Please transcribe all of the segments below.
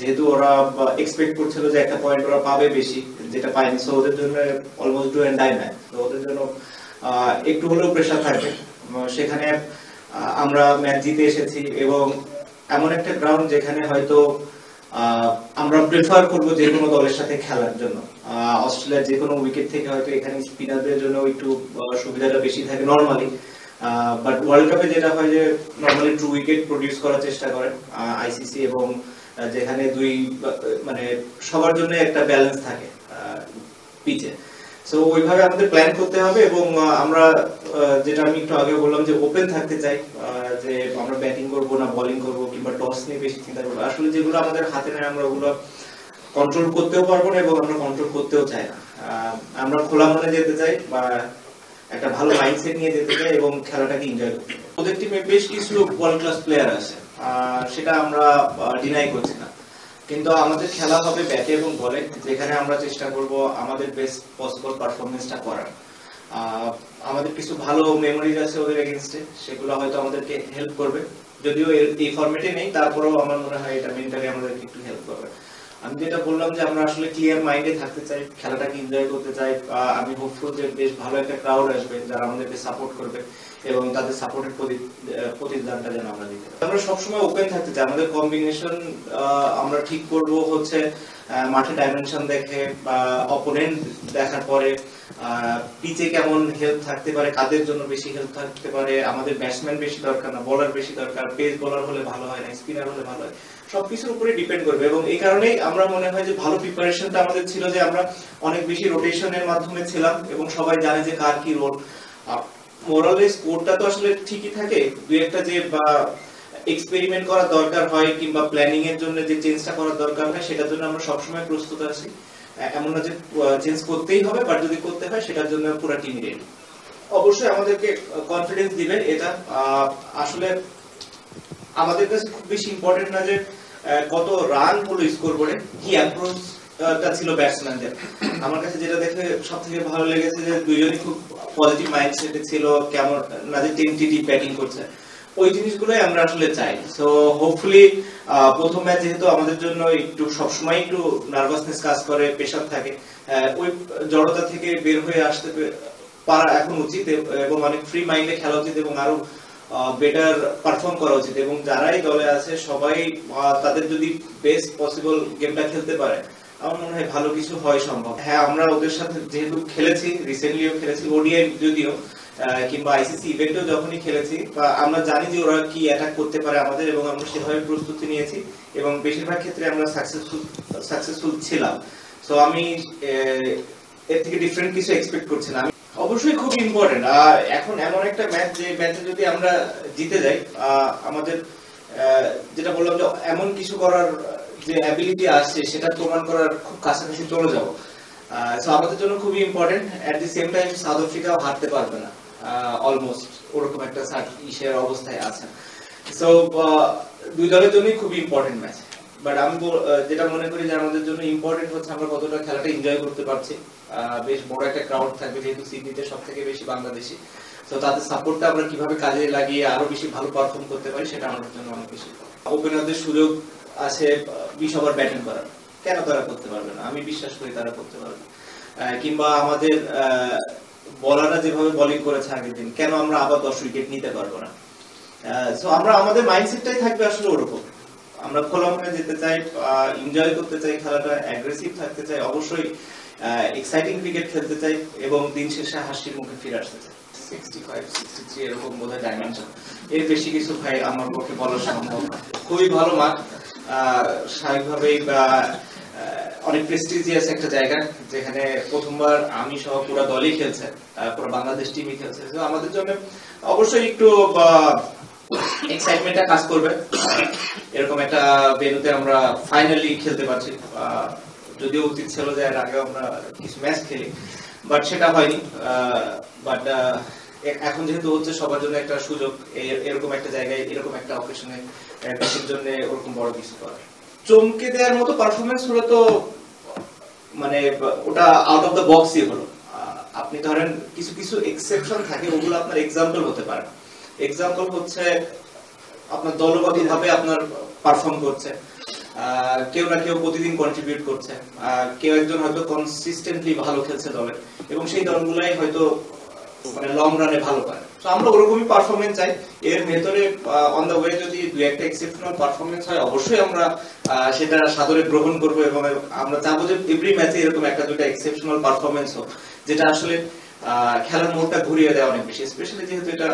যেহেতু ওরা এক্সপেক্ট করছিল যে একটা পয়েন্ট ওরা পাবে বেশি, যেটা পায়নি, সো ওদের জন্য almost do and die match. তো ওদের জন্য একটু হলেও প্রেশার থাকবে। সেখানে আমরা ম্যাচ জিতে এসেছি এবং এমন একটা গ্রাউন্ড যেখানে হয়তো আমরা প্রেফার করবো যে কোনো দলের সাথে খেলার জন্য। অস্ট্রেলিয়ার যে কোনো উইকেট থেকে হয়তো এখানে স্পিনারদের জন্য একটু সুবিধাটা বেশি থাকে নর্মালি, বাট ওয়ার্ল্ড কাপে যেটা হয় যে নর্মালি টু উইকেট প্রডিউস করার চেষ্টা করেন আইসিসি, এবং যেখানে দুই মানে সবার জন্য একটা ব্যালেন্স থাকে পিচে। সো ওইভাবে আমাদের প্ল্যান করতে হবে এবং আমরা যেটা আমি একটু আগে বললাম যে ওপেন থাকতে চাই, যে আমরা ব্যাটিং করবো না বলিং করবো কিংবা টস নিয়ে বেশি চিন্তা করবো। আসলে যেগুলো আমাদের হাতে নেয় আমরা ওগুলো কন্ট্রোল করতেও পারবো না এবং আমরা কন্ট্রোল করতেও চাই না। আমরা খোলা মনে যেতে চাই বা একটা ভালো মাইন্ডসেট নিয়ে যেতে চাই এবং খেলাটাকে এনজয় করতে চাই। ওদের টিমে বেশ কিছু ওয়ার্ল্ড ক্লাস প্লেয়ার আছে, সেটা আমরা ডিনাই করছি না, কিন্তু আমাদের খেলা হবে ব্যাটে এবং বলে, যেখানে আমরা চেষ্টা করব আমাদের বেস্ট পসিবল পারফরমেন্সটা করার। আমাদের কিছু ভালো মেমোরিজ আছে ওদের এগেইনস্টে, সেগুলো হয়তো আমাদেরকে হেল্প করবে, যদিও এই ফরম্যাটে নেই, তারপরেও আমার মনে হয় এটা মেন্টালি আমাদেরকে একটু হেল্প করবে। আমি যেটা বললাম যে আমরা আসলে ক্লিয়ার মাইন্ডে থাকতে চাই, খেলাটাকে এনজয় করতে চাই। আমি হোপফুল যে বেশ ভালো একটা ক্রাউড আসবে যারা আমাদেরকে সাপোর্ট করবে এবং তাদের সাপোর্টের প্রতিদানটা যেন আমরা দিতে পারি। আমরা সবসময় ওপেন থাকতে চাই, আমাদের কম্বিনেশন আমরা ঠিক করব হচ্ছে মাঠে ডাইমেনশন দেখে বা অপোনেন্ট দেখার পরে, পিচে কেমন হেল্প থাকতে পারে, কাদের জন্য বেশি হেল্প থাকতে পারে। আমাদের ব্যাটসম্যান বেশি দরকার না, বলার বেশি দরকার, পেস বলার হলে ভালো হয় না, স্পিনার হলে ভালো হয়, সবকিছুর উপরে ডিপেন্ড করবে। এবং এই কারণেই আমরা মনে হয় যে ভালো প্রিপারেশনটা আমাদের ছিল, যে আমরা অনেক বেশি রোটেশনের মাধ্যমে ছিলাম এবং সবাই জানে যে কার কি রোল। মোরালি স্কোরটা তো আসলে ঠিকই থাকে, দুই একটা যে বা এক্সপেরিমেন্ট করা দরকার হয় কিংবা প্ল্যানিং এর জন্য যে চেঞ্জটা করা দরকার হয়, সেটার জন্য আমরা সবসময় প্রস্তুত আছি। এমন না যে চেঞ্জ করতেই হবে, বাট যদি করতে হয় সেটার জন্য পুরো টিম রেডি। অবশ্যই আমাদেরকে কনফিডেন্স দিবেন, এটা আসলে আমাদের কাছে খুব বেশি ইম্পর্টেন্ট না যে কত রান হলো স্কোর বোর্ডে, কি অ্যাপ্রোচটা ছিল ব্যাটসম্যানদের। আমার কাছে যেটা দেখে সবথেকে ভালো লেগেছে যে দুইজনই খুব পজিটিভ মাইন্ডসেটে ছিল, কেমন না যে টেন্টেটিভ ব্যাটিং করছে, ওই জিনিসগুলোই আমরা আসলে চাই। সো হোপফুলি প্রথম ম্যাচ যেহেতু আমাদের জন্য একটু সবসময় একটু নার্ভাসনেস কাজ করে, প্রেশার থাকে, ওই জড়তা থেকে বের হয়ে আসতে পারা এখন উচিত এবং অনেক ফ্রি মাইন্ডে খেলা উচিত এবং আরো বেটার পারফর্ম করা উচিত। এবং যারাই দলে আছে সবাই তাদের যদি বেস্ট পসিবল গেমটা খেলতে পারে, আমার মনে হয় ভালো কিছু হয় সম্ভব। হ্যাঁ, আমরা ওদের সাথে যেহেতু খেলেছি, রিসেন্টলিও খেলেছি ওডিআই যদিও কিংবা আইসিসি ইভেন্টও যখনই খেলেছি, আমরা জানি যে ওরা কি অ্যাটাক করতে পারে আমাদের, এবং আমরা সেভাবে প্রস্তুতি নিয়েছি এবং বেশিরভাগ ক্ষেত্রে আমরা সাকসেসফুল ছিলাম। সো আমি এর থেকে ডিফারেন্ট কিছু এক্সপেক্ট করছি না। অবশ্যই খুব ইম্পর্টেন্ট এখন এমন একটা ম্যাচ, যে ম্যাচে যদি আমরা জিতে যাই, আমাদের যেটা বললাম যে এমন কিছু করার যে অ্যাবিলিটি আসছে সেটা প্রমাণ করার খুব কাছাকাছি চলে যাবো। সো আমাদের জন্য খুবই important. At the same time South আফ্রিকাও হারতে পারবে না, অলমোস্ট ওরকম একটা ইসের অবস্থায় আছে। সো দুই দলের জন্যই খুবই ইম্পর্টেন্ট ম্যাচ, বাট আমি যেটা মনে করি যে আমাদের জন্য ইম্পর্টেন্ট হচ্ছে আমরা কতটা খেলাটা এনজয় করতে পারছি। বেশ বড় একটা ক্রাউড থাকবে যেহেতু সিডনিতে সব থেকে বেশি বাংলাদেশি, তো তাদের সাপোর্টটা আমরা কিভাবে কাজে লাগিয়ে আরো বেশি ভালো পারফর্ম করতে পারি সেটা আমাদের জন্য অনেক বেশি। ওপেনারদের সুযোগ আছে 20 ওভার ব্যাটিং করার, কেন তারা করতে পারবে না? আমি বিশ্বাস করি তারা করতে পারবে। কিংবা আমাদের বলাররা যেভাবে বলিং করেছে আগের দিন, কেন আমরা আবার 10 উইকেট নিতে পারবো না? সো আমরা আমাদের মাইন্ডসেটটাই থাকবে আসলে ওরকম, আমরা খোলা মনে যেতে চাই, এনজয় করতে চাই খেলাটা, অ্যাগ্রেসিভ থাকতে চাই, অবশ্যই এক্সাইটিং ক্রিকেট খেলতে চাই এবং দিন শেষে হাসির মুখে ফিরে আসতে চাই। 65-63 এরকম বোধহয় ডাইমেনশন, এর বেশি কিছু ভাই আমার পক্ষে বলা সম্ভব। খুবই ভালো মাঠ, স্বাভাবিকভাবেই অনেক প্রেস্টিজিয়াস একটা জায়গা, যেখানে প্রথমবার আমি সহ পুরো দলই খেলছে, পুরো বাংলাদেশ টিমই খেলছে। তো আমাদের জন্য অবশ্যই একটু এক্সাইটমেন্টটা কাজ করবে, এরকম একটা ভেন্যুতে আমরা ফাইনালি খেলতে পারছি। যদিও উচিত ছিল যে এর আগেও আমরা কিছু ম্যাচ খেলি, বাট সেটা হয়নি। বাট এখন যেহেতু হচ্ছে সবার জন্য একটা সুযোগ, এরকম একটা জায়গায় এরকম একটা অকেশনে দেশের জন্য ওরকম বড় কিছু করা, চমকে দেওয়ার মতো পারফরমেন্স হলো তো, মানে ওটা আউট অফ দ্য বক্সই হলো। আপনি ধরেন কিছু কিছু এক্সেপশন থাকে, ওগুলো আপনার এক্সাম্পল হতে পারে। এক্সাম্পল হচ্ছে আপনার দলগতভাবে আপনার পারফর্ম করছে, কেউ না কেউ প্রতিদিন কন্ট্রিবিউট করছে, কেউ একজন হয়তো কনসিস্টেন্টলি ভালো খেলছে দলে, এবং সেই দলগুলাই হয়তো মানে লং রানে ভালো পায়। তো আমরা ওরকমই পারফরমেন্স চাই। এর ভেতরে অন দ্য ওয়ে যদি দুই একটা এক্সেপশনাল পারফরমেন্স হয়, অবশ্যই আমরা সেটা সাদরে গ্রহণ করবো, এবং আমরা চাবো যে এভরি ম্যাচে এরকম একটা দুটা এক্সেপশনাল পারফরমেন্স হোক, যেটা আসলে খেলার মোড়টা ঘুরিয়ে দেয় অনেক বেশি, স্পেশালি যেহেতু এটা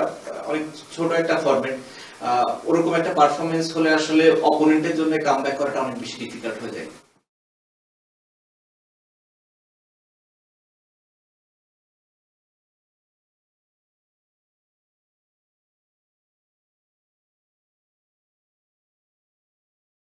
অনেক ছোট একটা ফরম্যাট। ওরকম একটা পারফরমেন্স হলে আসলে অপোনেন্টের জন্য কামব্যাক করাটা অনেক বেশি ডিফিকাল্ট হয়ে যায়।